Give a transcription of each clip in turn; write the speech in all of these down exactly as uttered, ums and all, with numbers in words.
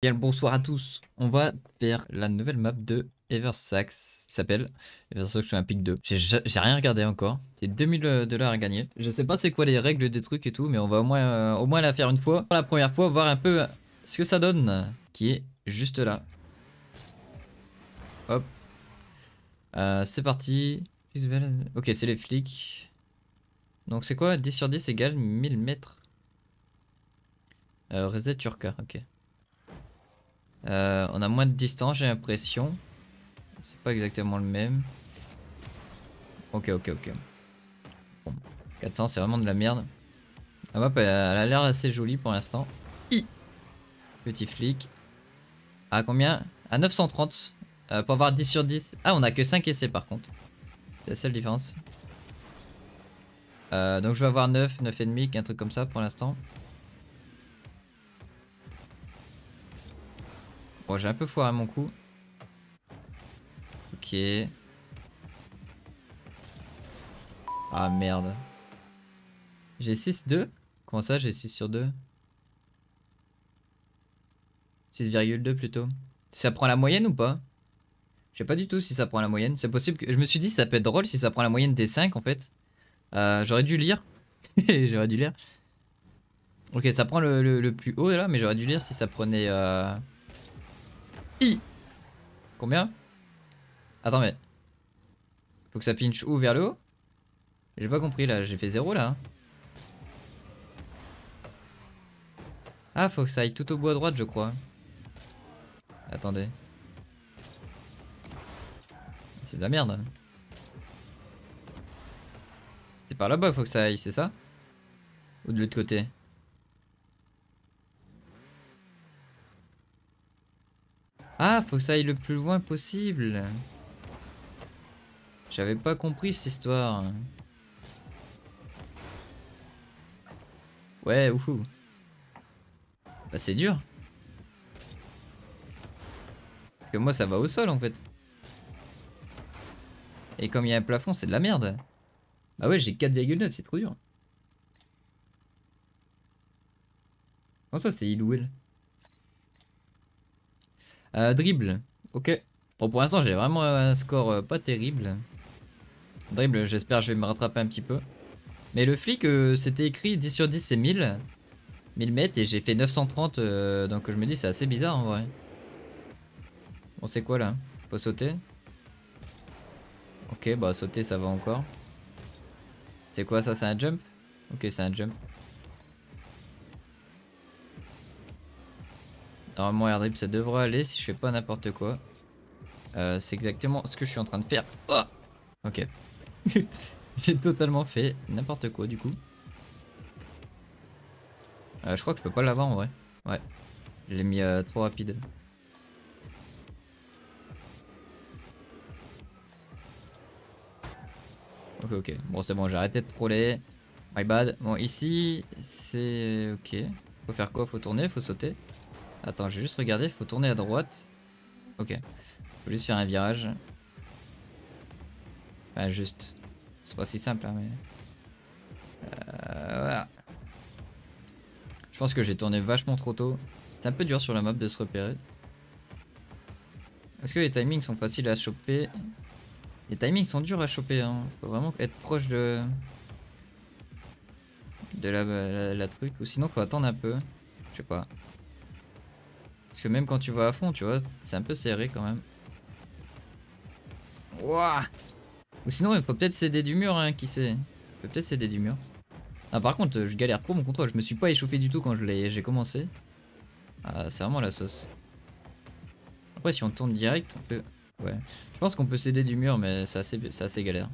Bien bonsoir à tous, on va faire la nouvelle map de Eversax, qui s'appelle Eversax Olympique deux. J'ai rien regardé encore, c'est deux mille dollars à gagner. Je sais pas c'est quoi les règles des trucs et tout, mais on va au moins, euh, au moins la faire une fois. Pour la première fois, voir un peu ce que ça donne, qui est juste là. Hop, euh, c'est parti. Ok, c'est les flics. Donc c'est quoi, dix sur dix égale mille mètres. Euh, Reset Turca, ok. Euh, on a moins de distance, j'ai l'impression. C'est pas exactement le même. Ok, ok, ok. Bon, quatre cents, c'est vraiment de la merde. La map, elle a l'air assez jolie pour l'instant. I Petit flic. À combien? À neuf cent trente. Euh, pour avoir dix sur dix. Ah, on a que cinq essais par contre. C'est la seule différence. Euh, donc je vais avoir neuf, neuf virgule cinq, un truc comme ça pour l'instant. Bon, j'ai un peu foiré mon coup. Ok. Ah merde. J'ai six deux. Comment ça j'ai six sur deux? six virgule deux plutôt. Ça prend la moyenne ou pas? Je sais pas du tout si ça prend la moyenne. C'est possible que... Je me suis dit ça peut être drôle si ça prend la moyenne des cinq en fait. Euh, j'aurais dû lire. J'aurais dû lire. Ok, ça prend le, le, le plus haut là, mais j'aurais dû lire si ça prenait... Euh... I. Combien? Attends mais... Faut que ça pinche où? Vers le haut? J'ai pas compris là, j'ai fait zéro là. Ah faut que ça aille tout au bout à droite je crois. Attendez. C'est de la merde. C'est par là-bas faut que ça aille, c'est ça? Ou de l'autre côté? Ah, faut que ça aille le plus loin possible. J'avais pas compris cette histoire. Ouais, ouhou. Bah c'est dur. Parce que moi ça va au sol en fait. Et comme il y a un plafond, c'est de la merde. Bah ouais, j'ai quatre virgule neuf, c'est trop dur. Comment ça c'est il ou elle? Euh, dribble, ok. Bon, pour l'instant j'ai vraiment un score euh, pas terrible. Dribble, j'espère je vais me rattraper un petit peu. Mais le flic, euh, c'était écrit dix sur dix c'est mille. mille mètres et j'ai fait neuf cent trente, euh, donc je me dis c'est assez bizarre en vrai. Bon c'est quoi là? Faut sauter? Ok, bah sauter ça va encore. C'est quoi ça? C'est un jump? Ok, c'est un jump. Normalement air dribble ça devrait aller si je fais pas n'importe quoi. Euh, c'est exactement ce que je suis en train de faire. Oh ok. J'ai totalement fait n'importe quoi du coup. Euh, je crois que je peux pas l'avoir en vrai. Ouais. Je l'ai mis euh, trop rapide. Ok ok. Bon c'est bon, j'ai arrêté de troller. My bad. Bon ici c'est ok. Faut faire quoi? Faut tourner, faut sauter. Attends, je vais juste regarder, faut tourner à droite. Ok. Faut juste faire un virage. Enfin, juste. C'est pas si simple, hein, mais... Euh, voilà. Je pense que j'ai tourné vachement trop tôt. C'est un peu dur sur la map de se repérer. Est-ce que les timings sont faciles à choper? Les timings sont durs à choper, hein. Faut vraiment être proche de... De la, la, la truc. Ou sinon, faut attendre un peu. Je sais pas. Parce que même quand tu vas à fond, tu vois, c'est un peu serré quand même. Ouah. Ou sinon, il faut peut-être céder du mur, hein, qui sait. Il faut peut-être céder du mur. Ah, par contre, je galère trop mon contrôle. Je me suis pas échauffé du tout quand je l'ai, j'ai commencé. Ah, c'est vraiment la sauce. Après, si on tourne direct, on peut... Ouais. Je pense qu'on peut céder du mur, mais c'est assez, c'est assez galère.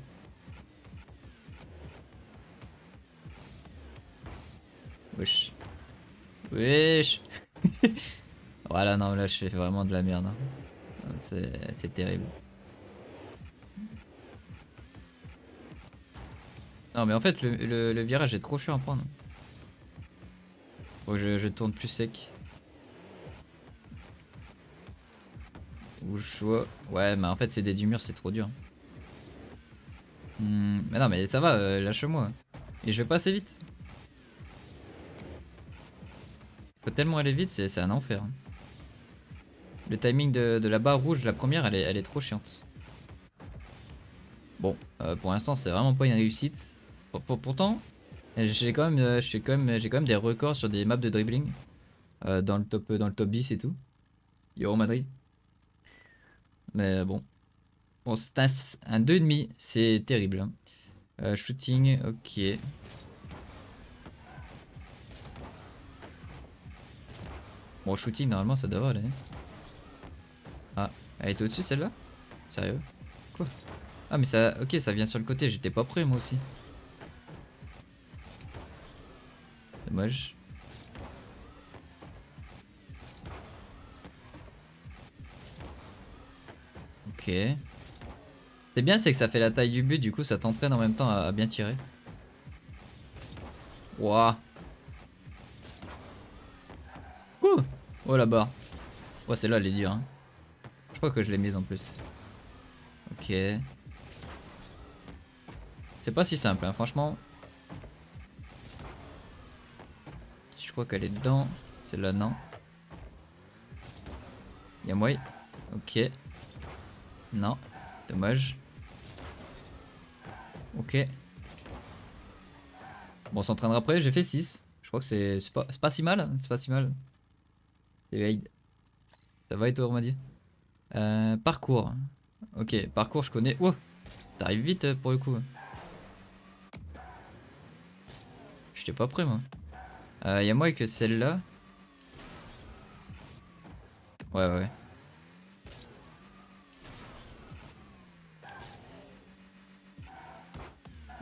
Wesh. Wesh. Voilà, non, là je fais vraiment de la merde. Hein. C'est terrible. Non, mais en fait, le, le, le virage est trop chiant à prendre. Faut que je, je tourne plus sec. Ou je vois. Ouais, mais en fait, c'est des du mur, c'est trop dur. Hmm, mais non, mais ça va, euh, lâche-moi. Et je vais pas assez vite. Faut tellement aller vite, c'est un enfer. Hein. Le timing de, de la barre rouge, la première, elle est, elle est trop chiante. Bon, euh, pour l'instant, c'est vraiment pas une réussite. Pour, pour, pourtant, j'ai quand, euh, quand, quand même des records sur des maps de dribbling. Euh, dans, le top, dans le top dix et tout. Euro Madrid. Mais bon. Bon, c'est un, un deux virgule cinq. C'est terrible. Hein. Euh, shooting, ok. Bon, shooting, normalement, ça devrait aller. Ah, elle était au-dessus celle-là? Sérieux? Quoi? Ah mais ça... Ok, ça vient sur le côté, j'étais pas prêt moi aussi. Dommage. Ok. C'est bien, c'est que ça fait la taille du but, du coup ça t'entraîne en même temps à, à bien tirer. Wouah. Ouh. Oh la barre. Oh celle-là elle est dure hein. Je crois que je l'ai mise en plus. Ok. C'est pas si simple, hein, franchement. Je crois qu'elle est dedans. Celle-là, non. Y'a moi. Ok. Non. Dommage. Ok. Bon, on s'entraînera après. J'ai fait six. Je crois que c'est pas, pas si mal. Hein. C'est pas si mal. C'est valide. Ça va et toi, Romadier? Euh, parcours. Ok, parcours je connais. Wow, t'arrives vite pour le coup. J'étais pas prêt moi. Euh, y'a moi que celle-là. Ouais, ouais.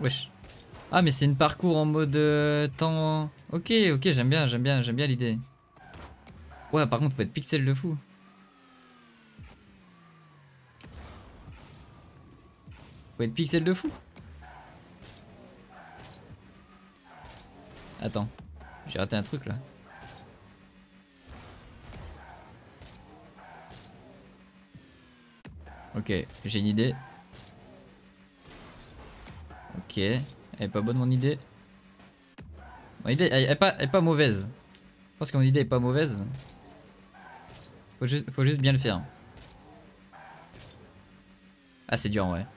Wesh. Ah mais c'est une parcours en mode euh, temps... Ok, ok, j'aime bien, j'aime bien, j'aime bien l'idée. Ouais, par contre faut être pixel de fou. Être pixel de fou. Attends, j'ai raté un truc là. Ok, j'ai une idée. Ok, elle est pas bonne mon idée. Mon idée elle est pas, elle est pas mauvaise. Je pense que mon idée est pas mauvaise. Faut juste, faut juste bien le faire. Ah c'est dur en vrai.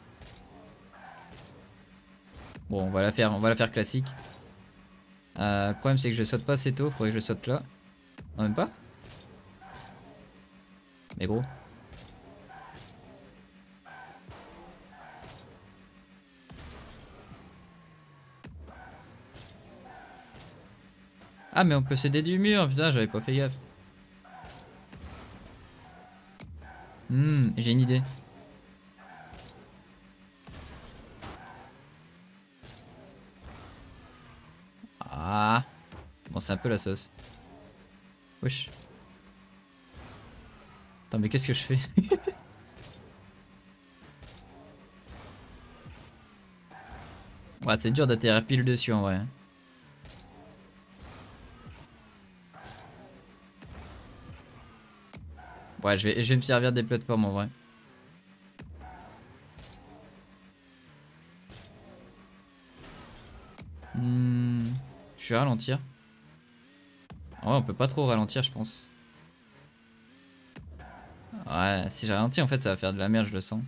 Bon, on va la faire, on va la faire classique. Euh, le problème c'est que je saute pas assez tôt, faudrait que je saute là. Non, même pas. Mais gros. Ah mais on peut céder du mur, putain, j'avais pas fait gaffe. Hmm, j'ai une idée. Bon, c'est un peu la sauce. Wesh. Attends, mais qu'est-ce que je fais? Ouais, c'est dur d'atterrir pile dessus en vrai. Ouais, je vais, je vais me servir des plateformes en vrai. Hmm, je vais ralentir. Ouais, on peut pas trop ralentir, je pense. Ouais, si je ralentis, en fait, ça va faire de la merde, je le sens.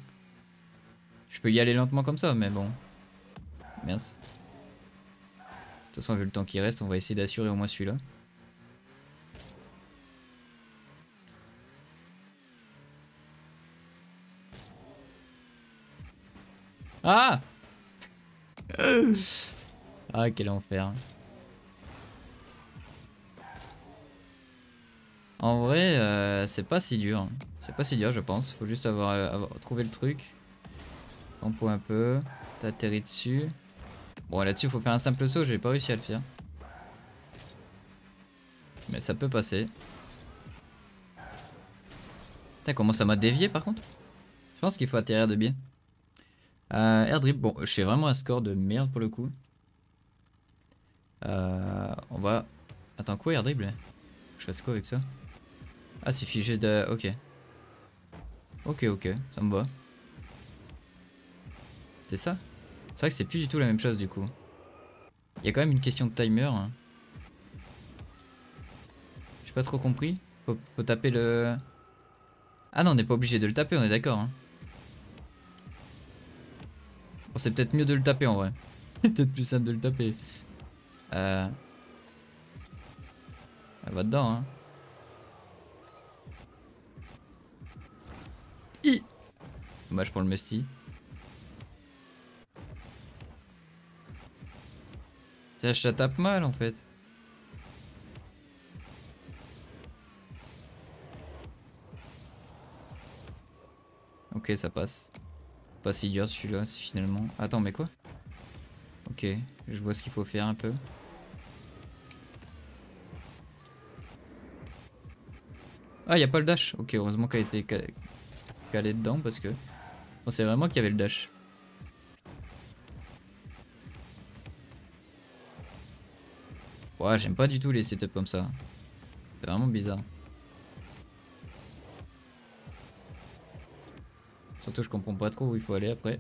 Je peux y aller lentement comme ça, mais bon. Merci. De toute façon, vu le temps qui reste, on va essayer d'assurer au moins celui-là. Ah! Ah, quel enfer. En vrai, euh, c'est pas si dur. C'est pas si dur, je pense. Faut juste avoir, avoir trouvé le truc. Tempo un peu. T'atterris dessus. Bon, là-dessus, faut faire un simple saut. J'ai pas réussi à le faire. Mais ça peut passer. Putain, comment ça m'a dévié par contre? Je pense qu'il faut atterrir de biais. Euh, air drip. Bon, je fais vraiment un score de merde pour le coup. Euh, on va. Attends, quoi, air drip? Je fasse quoi avec ça? Ah, c'est figé de... Ok. Ok, ok, ça me va. C'est ça? C'est vrai que c'est plus du tout la même chose du coup. Il y a quand même une question de timer. J'ai pas trop compris. Faut, faut taper le... Ah non, on n'est pas obligé de le taper, on est d'accord. Hein. Bon, c'est peut-être mieux de le taper en vrai. C'est peut-être plus simple de le taper. Euh... Elle va dedans, hein. I. Dommage pour le Musty. Tiens, je la tape mal en fait. Ok, ça passe. Pas si dur celui-là finalement. Attends, mais quoi? Ok, je vois ce qu'il faut faire un peu. Ah, y a pas le dash. Ok, heureusement qu'elle a été calée dedans parce que on pensait vraiment qu'il y avait le dash. Ouais, j'aime pas du tout les setups comme ça. C'est vraiment bizarre. Surtout, je comprends pas trop où il faut aller après.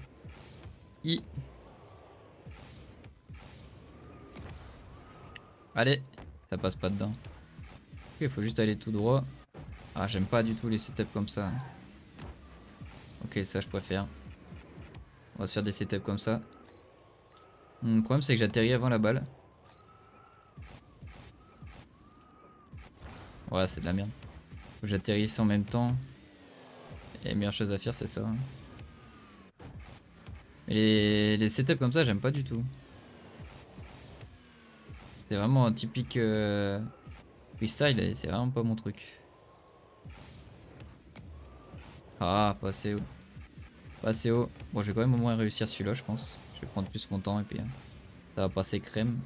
I. Allez, ça passe pas dedans. Ok, il faut juste aller tout droit. Ah, j'aime pas du tout les setups comme ça. Ok, ça je préfère. On va se faire des setups comme ça. Le problème c'est que j'atterris avant la balle. Ouais, c'est de la merde. Faut que j'atterrisse en même temps. Et la meilleure chose à faire c'est ça. Mais les, les setups comme ça j'aime pas du tout. C'est vraiment un typique euh, freestyle et c'est vraiment pas mon truc. Ah, pas assez haut. Pas assez haut. Bon, je vais quand même au moins réussir celui-là, je pense. Je vais prendre plus mon temps et puis hein, ça va passer crème.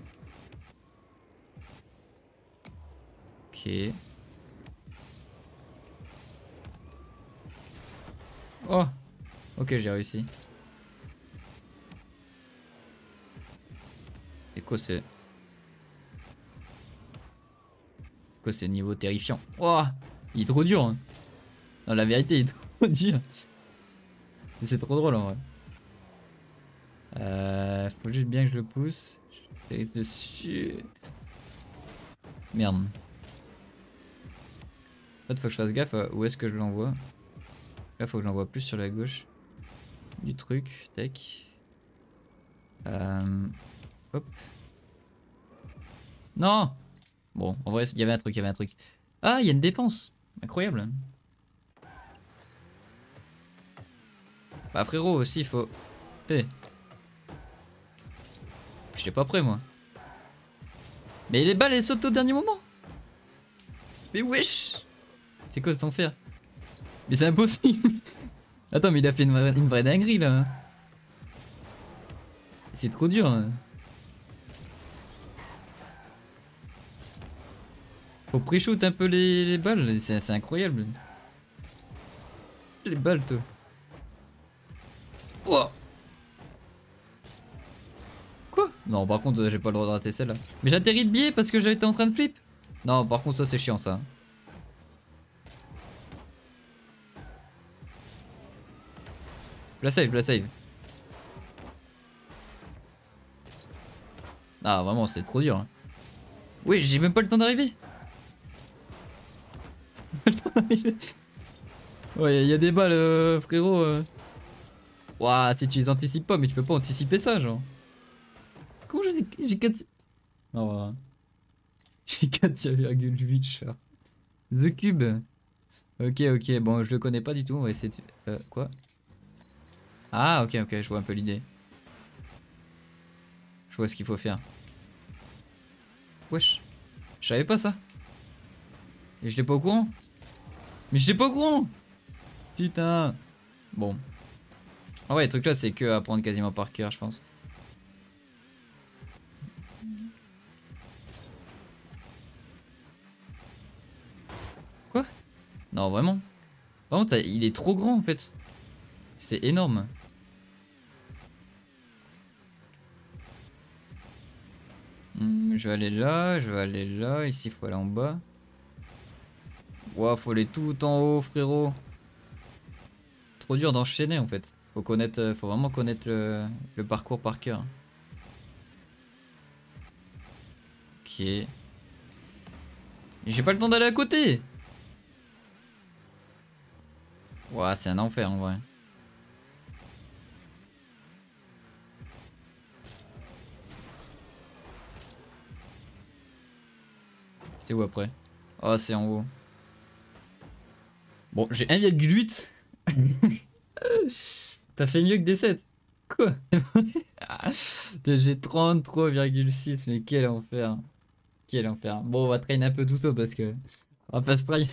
Ok. Oh! Ok, j'ai réussi. Et quoi c'est? Quoi, c'est niveau terrifiant. Oh, il est trop dur. Hein. Non, la vérité, il est trop dur. C'est trop drôle en vrai. Euh, faut juste bien que je le pousse. Je laisse dessus. Merde. En fait, faut que je fasse gaffe. Où est-ce que je l'envoie? Là, faut que j'envoie plus sur la gauche du truc. Tac. Euh, hop. Non! Bon, en vrai, il y avait un truc, il y avait un truc. Ah, il y a une défense. Incroyable. Bah frérot, aussi, il faut... Eh. Hey. J'étais pas prêt, moi. Mais les balles, elles sautent au dernier moment. Mais wesh. C'est quoi cet enfer? Mais c'est impossible. Attends, mais il a fait une vraie, une vraie dinguerie, là. C'est trop dur, hein. Faut pré-shoot un peu les, les balles, c'est incroyable. Les balles, toi. Oh. Quoi? Non, par contre, j'ai pas le droit de rater celle-là. Mais j'atterris de biais parce que j'étais en train de flip. Non, par contre, ça, c'est chiant, ça. La save, la save. Ah, vraiment, c'est trop dur. Hein. Oui, j'ai même pas le temps d'arriver. Ouais, il y a des balles, euh, frérot. Euh. Ouah, si tu les anticipes pas, mais tu peux pas anticiper ça, genre. Comment j'ai quatre. Non, j'ai quatre virgule huit chars. The Cube. Ok, ok, bon, je le connais pas du tout. On va essayer de. Euh, quoi? Ah, ok, ok, je vois un peu l'idée. Je vois ce qu'il faut faire. Wesh. Je savais pas ça. Et j'étais pas au courant. Mais j'étais pas au courant. Putain. Bon. Ah ouais, le truc là, c'est que à prendre quasiment par cœur, je pense. Quoi? Non, vraiment. Par contre, il est trop grand en fait. C'est énorme. Hmm, je vais aller là, je vais aller là. Ici, il faut aller en bas. Ouah, wow, faut aller tout en haut, frérot. Trop dur d'enchaîner en fait. Faut connaître, faut vraiment connaître le, le parcours par cœur. Ok. J'ai pas le temps d'aller à côté. Ouah, c'est un enfer en vrai. C'est où après? Oh, c'est en haut. Bon, j'ai un virgule huit. T'as fait mieux que des sept. Quoi? J'ai trente-trois virgule six, mais quel enfer. Quel enfer. Bon, on va traîner un peu tout ça parce que... On va pas se traîner.